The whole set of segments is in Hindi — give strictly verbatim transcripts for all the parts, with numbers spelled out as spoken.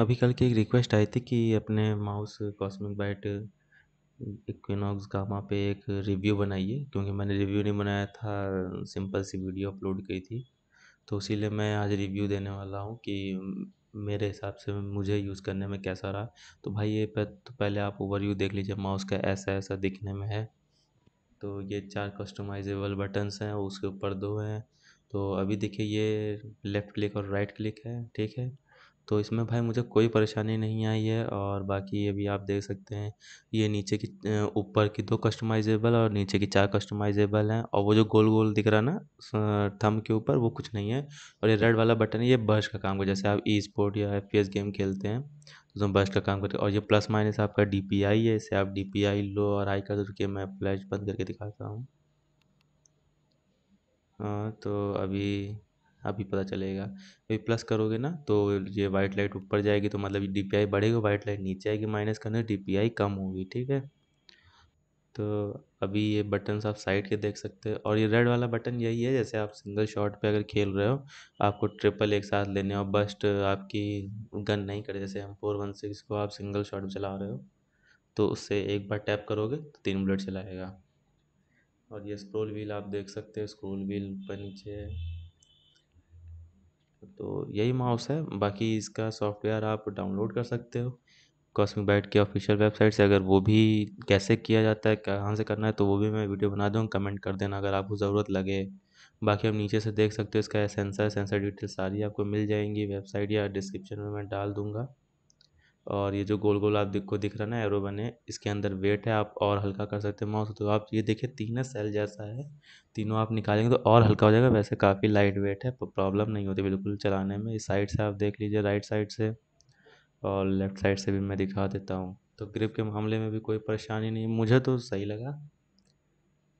अभी कल की एक रिक्वेस्ट आई थी कि अपने mouse Cosmic Byte Equinox Gamma पे एक रिव्यू बनाइए, क्योंकि मैंने रिव्यू नहीं बनाया था, सिंपल सी वीडियो अपलोड की थी। तो इसीलिए मैं आज रिव्यू देने वाला हूँ कि मेरे हिसाब से मुझे यूज़ करने में कैसा रहा। तो भाई ये पे तो पहले आप ओवरव्यू देख लीजिए। माउस का ऐसा ऐसा दिखने में है, तो ये चार कस्टमाइजेबल बटन्स हैं, उसके ऊपर दो हैं। तो अभी देखिए ये लेफ़्ट क्लिक और राइट क्लिक है, ठीक है। तो इसमें भाई मुझे कोई परेशानी नहीं आई है। और बाकी अभी आप देख सकते हैं ये नीचे की, ऊपर की दो कस्टमाइजेबल और नीचे की चार कस्टमाइजेबल हैं। और वो जो गोल गोल दिख रहा ना थंब के ऊपर, वो कुछ नहीं है। और ये रेड वाला बटन है, ये बर्स्ट का काम कर, जैसे आप ई स्पोर्ट या एफ पी एस गेम खेलते हैं तो बर्स्ट का काम करते हैं। और ये प्लस माइनस आपका डी पी आई है, इसे आप डी पी आई लो और आई कर दो। मैं फ्लैश बंद करके दिखाता हूँ। हाँ, तो अभी अभी पता चलेगा। अभी प्लस करोगे ना तो ये वाइट लाइट ऊपर जाएगी, तो मतलब डी पी आई बढ़ेगा, वाइट लाइट नीचे आएगी। माइनस करने डी पी आई कम होगी, ठीक है। तो अभी ये बटन्स आप साइड के देख सकते हैं। और ये रेड वाला बटन यही है, जैसे आप सिंगल शॉट पे अगर खेल रहे हो, आपको ट्रिपल एक साथ लेने और बस्ट आपकी गन नहीं करे, जैसे हम फोर वन सिक्स को आप सिंगल शॉट में चला रहे हो, तो उससे एक बार टैप करोगे तो तीन बुलेट चलाएगा। और ये स्क्रोल व्हील आप देख सकते हो, स्क्रोल व्हील ऊपर नीचे। तो यही माउस है। बाकी इसका सॉफ्टवेयर आप डाउनलोड कर सकते हो कॉस्मिक बाइट के ऑफिशियल वेबसाइट से। अगर वो भी कैसे किया जाता है, कहाँ से करना है, तो वो भी मैं वीडियो बना दूँ, कमेंट कर देना अगर आपको ज़रूरत लगे। बाकी आप नीचे से देख सकते हो इसका सेंसर सेंसर डिटेल सारी आपको मिल जाएंगी। वेबसाइट या डिस्क्रिप्शन में मैं डाल दूँगा। और ये जो गोल गोल आपको दिख रहा ना एरो बने, इसके अंदर वेट है, आप और हल्का कर सकते हैं माउस। तो आप ये देखिए तीनों सेल जैसा है, तीनों आप निकालेंगे तो और हल्का हो जाएगा। वैसे काफ़ी लाइट वेट है, प्रॉब्लम नहीं होती बिल्कुल चलाने में। इस साइड से आप देख लीजिए, राइट साइड से और लेफ़्ट साइड से भी मैं दिखा देता हूँ। तो ग्रिप के मामले में भी कोई परेशानी नहीं, मुझे तो सही लगा।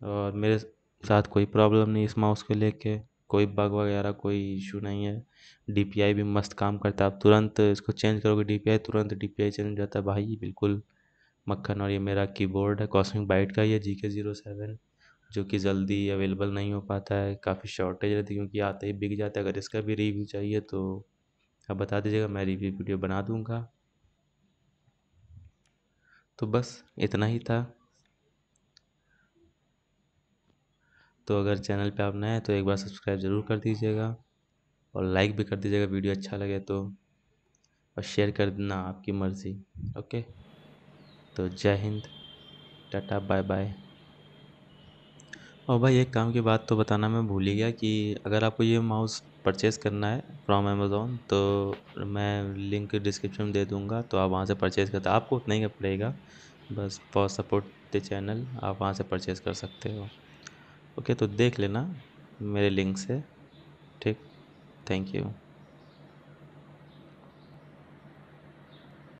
और मेरे साथ कोई प्रॉब्लम नहीं इस माउस को लेके, कोई बग वगैरह कोई इशू नहीं है। डीपीआई भी मस्त काम करता है। आप तुरंत इसको चेंज करोगे डीपीआई, तुरंत डीपीआई चेंज हो जाता है भाई, बिल्कुल मक्खन। और ये मेरा कीबोर्ड है कॉस्मिक बाइट का, ये जीके ज़ीरो सेवन, जो कि जल्दी अवेलेबल नहीं हो पाता है, काफ़ी शॉर्टेज रहती है क्योंकि आते ही बिक जाता है। अगर इसका भी रिव्यू चाहिए तो आप बता दीजिएगा, मैं रिव्यू वीडियो बना दूँगा। तो बस इतना ही था। तो अगर चैनल पे आप नए हैं तो एक बार सब्सक्राइब ज़रूर कर दीजिएगा और लाइक भी कर दीजिएगा वीडियो अच्छा लगे तो, और शेयर कर देना आपकी मर्ज़ी। ओके, तो जय हिंद, टाटा, बाय बाय। और भाई एक काम की बात तो बताना मैं भूल ही गया कि अगर आपको ये माउस परचेज़ करना है फ्रॉम अमेज़ोन, तो मैं लिंक डिस्क्रिप्शन दे दूँगा, तो आप वहाँ से परचेज़ करते, आपको उतना ही पड़ेगा बस, फॉर सपोर्ट द चैनल, आप वहाँ से परचेज़ कर सकते हो। ओके, तो देख लेना मेरे लिंक से, ठीक। Thank you.